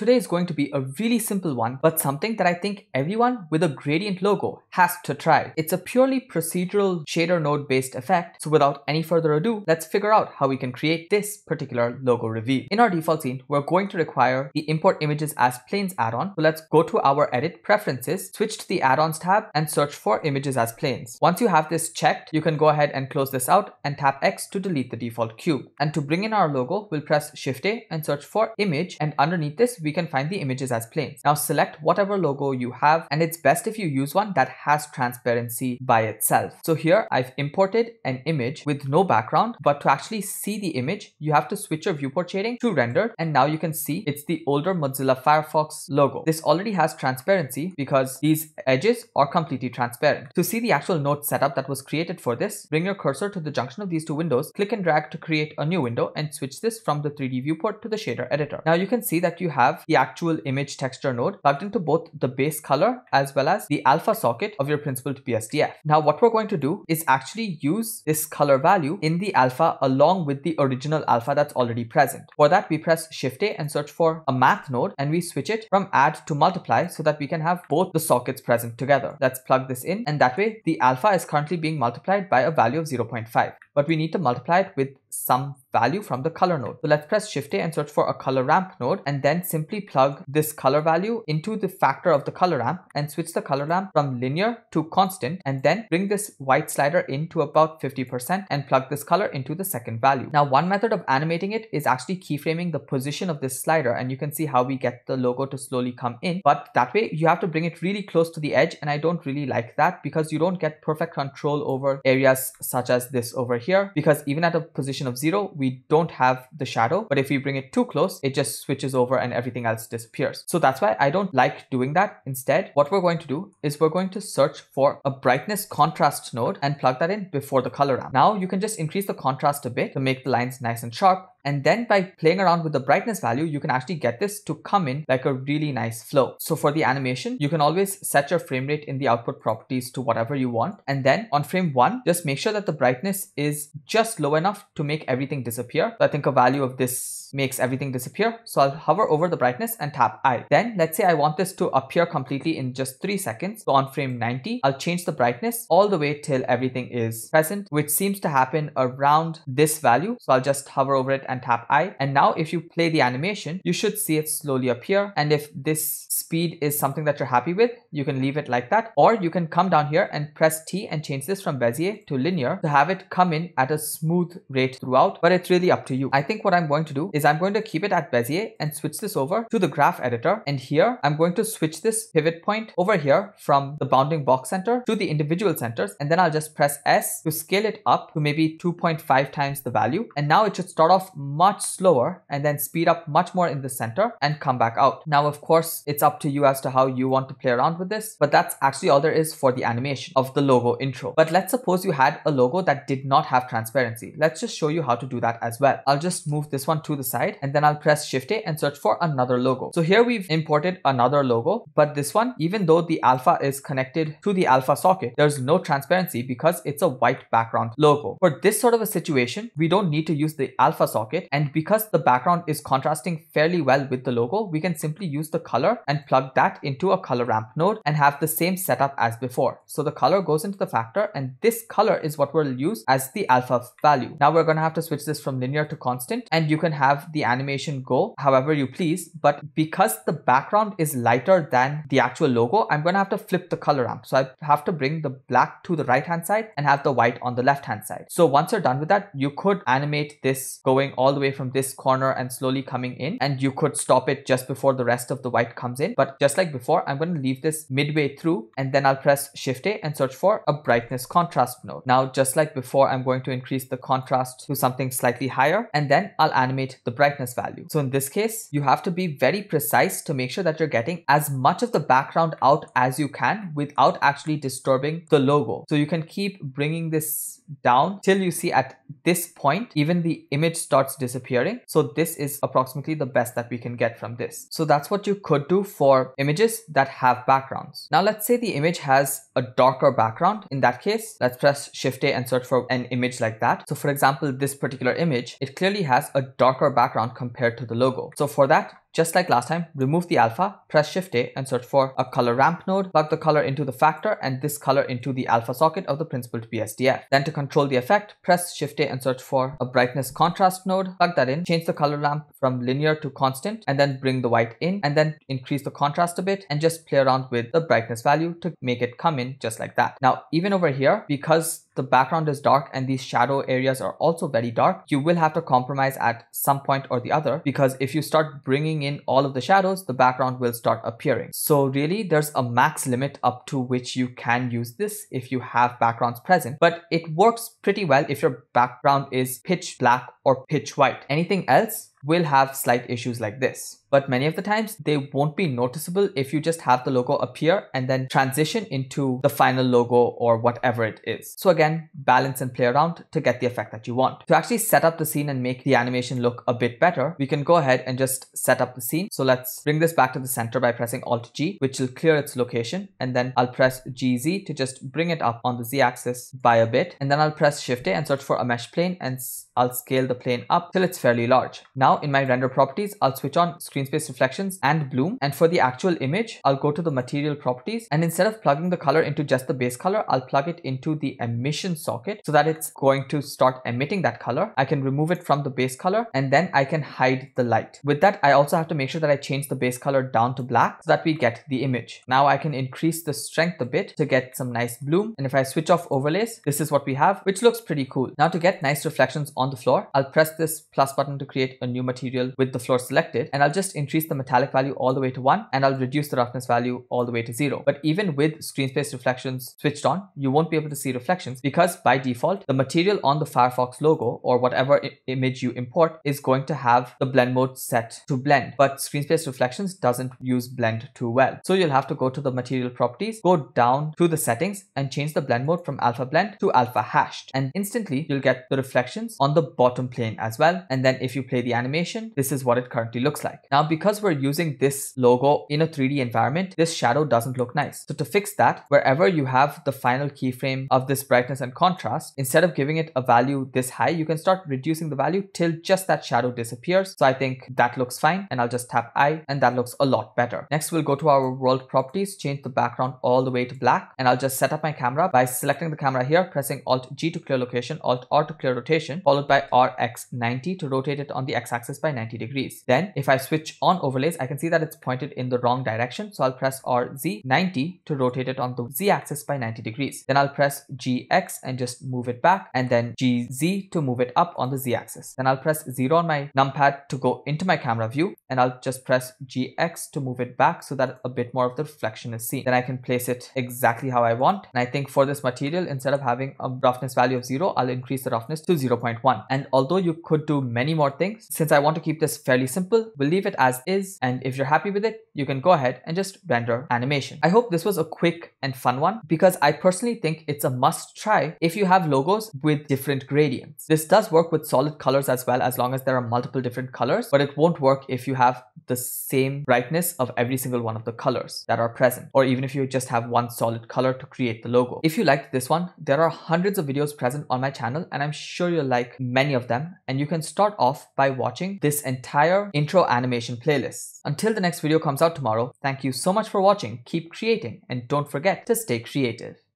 Today is going to be a really simple one, but something that I think everyone with a gradient logo has to try. It's a purely procedural shader node based effect. So without any further ado, let's figure out how we can create this particular logo reveal. In our default scene, we're going to require the import images as planes add-on. So let's go to our edit preferences, switch to the add-ons tab and search for images as planes. Once you have this checked, you can go ahead and close this out and tap X to delete the default cube. And to bring in our logo, we'll press Shift A and search for image, and underneath this, we can find the images as planes. Now select whatever logo you have, and it's best if you use one that has transparency by itself. So here I've imported an image with no background, but to actually see the image, you have to switch your viewport shading to rendered, and now you can see it's the older Mozilla Firefox logo. This already has transparency because these edges are completely transparent. To see the actual node setup that was created for this, bring your cursor to the junction of these two windows, click and drag to create a new window, and switch this from the 3D viewport to the shader editor. Now you can see that you have the actual image texture node plugged into both the base color as well as the alpha socket of your principled BSDF. Now what we're going to do is actually use this color value in the alpha along with the original alpha that's already present. For that, we press Shift A and search for a math node, and we switch it from add to multiply so that we can have both the sockets present together. Let's plug this in, and that way the alpha is currently being multiplied by a value of 0.5, but we need to multiply it with some value from the color node. So let's press Shift A and search for a color ramp node, and then simply plug this color value into the factor of the color ramp and switch the color ramp from linear to constant, and then bring this white slider into about 50% and plug this color into the second value. Now one method of animating it is actually keyframing the position of this slider, and you can see how we get the logo to slowly come in, but that way you have to bring it really close to the edge, and I don't really like that because you don't get perfect control over areas such as this over here, because even at a position of 0 we don't have the shadow, but if we bring it too close it just switches over and everything else disappears. So that's why I don't like doing that. Instead, what we're going to do is we're going to search for a brightness contrast node and plug that in before the color ramp. Now you can just increase the contrast a bit to make the lines nice and sharp, and then by playing around with the brightness value you can actually get this to come in like a really nice flow. So for the animation, you can always set your frame rate in the output properties to whatever you want, and then on frame 1 just make sure that the brightness is just low enough to make everything disappear. So I think a value of this makes everything disappear, so I'll hover over the brightness and tap I. Then let's say I want this to appear completely in just 3 seconds, so on frame 90 I'll change the brightness all the way till everything is present, which seems to happen around this value, so I'll just hover over it and tap I, and now if you play the animation you should see it slowly appear. And if this speed is something that you're happy with, you can leave it like that, or you can come down here and press T and change this from Bezier to linear to have it come in at a smooth rate throughout, but it's really up to you. I think what I'm going to do is I'm going to keep it at Bezier and switch this over to the graph editor, and here I'm going to switch this pivot point over here from the bounding box center to the individual centers, and then I'll just press S to scale it up to maybe 2.5 times the value, and now it should start off much slower and then speed up much more in the center and come back out. Now of course it's up to you as to how you want to play around with this, but that's actually all there is for the animation of the logo intro. But let's suppose you had a logo that did not have transparency. Let's just show you how to do that as well. I'll just move this one to the side, and then I'll press Shift A and search for another logo. So here we've imported another logo, but this one, even though the alpha is connected to the alpha socket, there's no transparency because it's a white background logo. For this sort of a situation, we don't need to use the alpha socket, and because the background is contrasting fairly well with the logo, we can simply use the color and plug that into a color ramp node and have the same setup as before. So the color goes into the factor, and this color is what we'll use as the alpha value. Now we're going to have to switch this from linear to constant, and you can have the animation go however you please, but because the background is lighter than the actual logo, I'm going to have to flip the color ramp. So I have to bring the black to the right hand side and have the white on the left hand side. So once you're done with that, you could animate this going all the way from this corner and slowly coming in, and you could stop it just before the rest of the white comes in, but just like before I'm going to leave this midway through, and then I'll press Shift A and search for a brightness contrast node. Now just like before I'm going to increase the contrast to something slightly higher, and then I'll animate the brightness value. So in this case you have to be very precise to make sure that you're getting as much of the background out as you can without actually disturbing the logo. So you can keep bringing this down till you see at this point even the image starts disappearing. So this is approximately the best that we can get from this. So that's what you could do for images that have backgrounds. Now let's say the image has a darker background. In that case, let's press Shift A and search for an image like that. So for example, this particular image, it clearly has a darker background compared to the logo. So for that, Just like last time, remove the alpha, press Shift A and search for a color ramp node, plug the color into the factor and this color into the alpha socket of the principled BSDF. Then to control the effect, press Shift A and search for a brightness contrast node, plug that in, change the color ramp from linear to constant and then bring the white in and then increase the contrast a bit and just play around with the brightness value to make it come in just like that. Now even over here, because the background is dark and these shadow areas are also very dark, you will have to compromise at some point or the other, because if you start bringing in all of the shadows, the background will start appearing. So really there's a max limit up to which you can use this if you have backgrounds present, but it works pretty well if your background is pitch black or pitch white. Anything else will have slight issues like this, but many of the times they won't be noticeable if you just have the logo appear and then transition into the final logo or whatever it is. So again, balance and play around to get the effect that you want. To actually set up the scene and make the animation look a bit better, we can go ahead and just set up the scene. So let's bring this back to the center by pressing Alt G, which will clear its location, and then I'll press GZ to just bring it up on the Z axis by a bit, and then I'll press Shift A and search for a mesh plane and I'll scale the plane up till it's fairly large. Now in my render properties, I'll switch on screen space reflections and bloom, and for the actual image, I'll go to the material properties, and instead of plugging the color into just the base color, I'll plug it into the emission socket so that it's going to start emitting that color. I can remove it from the base color and then I can hide the light. With that, I also have to make sure that I change the base color down to black so that we get the image. Now I can increase the strength a bit to get some nice bloom, and if I switch off overlays, this is what we have, which looks pretty cool. Now to get nice reflections on the floor, I'll press this plus button to create a new material with the floor selected, and I'll just increase the metallic value all the way to 1 and I'll reduce the roughness value all the way to 0. But even with screen space reflections switched on, you won't be able to see reflections because by default the material on the Firefox logo or whatever image you import is going to have the blend mode set to blend, but screen space reflections doesn't use blend too well. So you'll have to go to the material properties, go down to the settings and change the blend mode from alpha blend to alpha hashed, and instantly you'll get the reflections on the bottom plane as well. And then if you play the animation, this is what it currently looks like. Now because we're using this logo in a 3D environment, this shadow doesn't look nice. So to fix that, wherever you have the final keyframe of this brightness and contrast, instead of giving it a value this high, you can start reducing the value till just that shadow disappears. So I think that looks fine, and I'll just tap I, and that looks a lot better. Next we'll go to our world properties, change the background all the way to black, and I'll just set up my camera by selecting the camera here, pressing Alt G to clear location, Alt R to clear rotation, followed by RX90 to rotate it on the x-axis by 90 degrees. Then if I switch on overlays, I can see that it's pointed in the wrong direction, so I'll press RZ90 to rotate it on the z-axis by 90 degrees. Then I'll press GX and just move it back, and then GZ to move it up on the z-axis. Then I'll press 0 on my numpad to go into my camera view, and I'll just press GX to move it back so that a bit more of the reflection is seen. Then I can place it exactly how I want, and I think for this material, instead of having a roughness value of 0, I'll increase the roughness to 0.1. And although you could do many more things, since I want to keep this fairly simple, we'll leave it as is, and if you're happy with it, you can go ahead and just render animation. I hope this was a quick and fun one, because I personally think it's a must try if you have logos with different gradients. This does work with solid colors as well, as long as there are multiple different colors, but it won't work if you have the same brightness of every single one of the colors that are present, or even if you just have one solid color to create the logo. If you liked this one, there are hundreds of videos present on my channel, and I'm sure you'll like many of them, and you can start off by watching this entire intro animation playlist. Until the next video comes out tomorrow, thank you so much for watching, keep creating, and don't forget to stay creative.